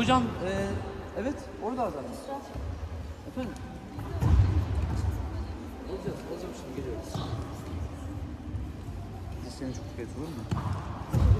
Hocam, evet, orada azar mı? Efendim? Olacağım şimdi, geliyoruz. Biz seni çok dikkat olur mu?